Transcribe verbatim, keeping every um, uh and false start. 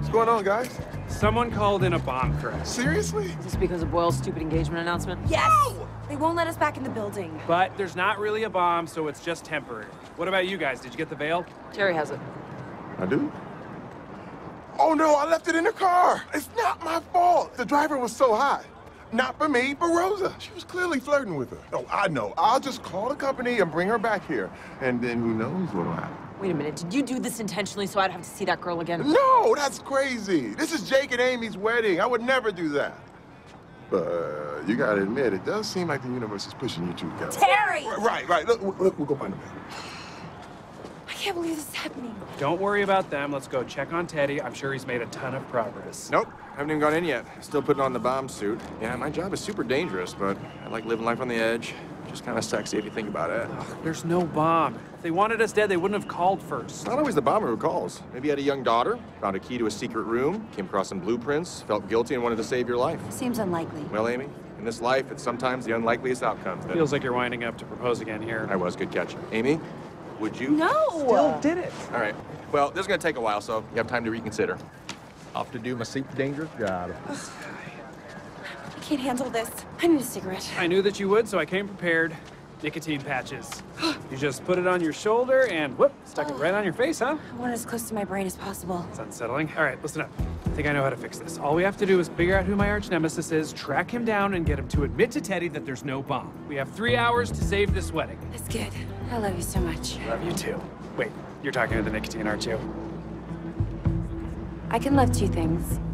What's going on, guys? Someone called in a bomb threat. Seriously? Is this because of Boyle's stupid engagement announcement? Yes! No! They won't let us back in the building. But there's not really a bomb, so it's just temporary. What about you guys? Did you get the veil? Terry has it. I do? Oh no, I left it in the car. It's not my fault. The driver was so high. Not for me, but Rosa. She was clearly flirting with her. Oh, I know. I'll just call the company and bring her back here. And then who knows what'll happen. Wait a minute. Did you do this intentionally so I'd have to see that girl again? No, that's crazy. This is Jake and Amy's wedding. I would never do that. But uh, you gotta admit, it does seem like the universe is pushing you two together. Terry! Right, right. Look, look, we'll go find them. I can't believe this is happening. Don't worry about them. Let's go check on Teddy. I'm sure he's made a ton of progress. Nope. Haven't even gone in yet. Still putting on the bomb suit. Yeah, my job is super dangerous, but I like living life on the edge. Just kind of sexy if you think about it. Ugh, there's no bomb. If they wanted us dead, they wouldn't have called first. Not always the bomber who calls. Maybe you had a young daughter, found a key to a secret room, came across some blueprints, felt guilty and wanted to save your life. Seems unlikely. Well, Amy, in this life, it's sometimes the unlikeliest outcome. That... Feels like you're winding up to propose again here. I was. Good catch. Amy? Would you? No! Still did it. All right. Well, this is going to take a while, so you have time to reconsider. Off to do my super dangerous job. I can't handle this. I need a cigarette. I knew that you would, so I came prepared. Nicotine patches. You just put it on your shoulder and whoop, stuck oh. it right on your face, huh? I want it as close to my brain as possible. It's unsettling. All right, listen up. I think I know how to fix this. All we have to do is figure out who my arch nemesis is, track him down, and get him to admit to Teddy that there's no bomb. We have three hours to save this wedding. That's good. I love you so much. Love you too. Wait, you're talking to the nicotine, aren't you? I can love two things.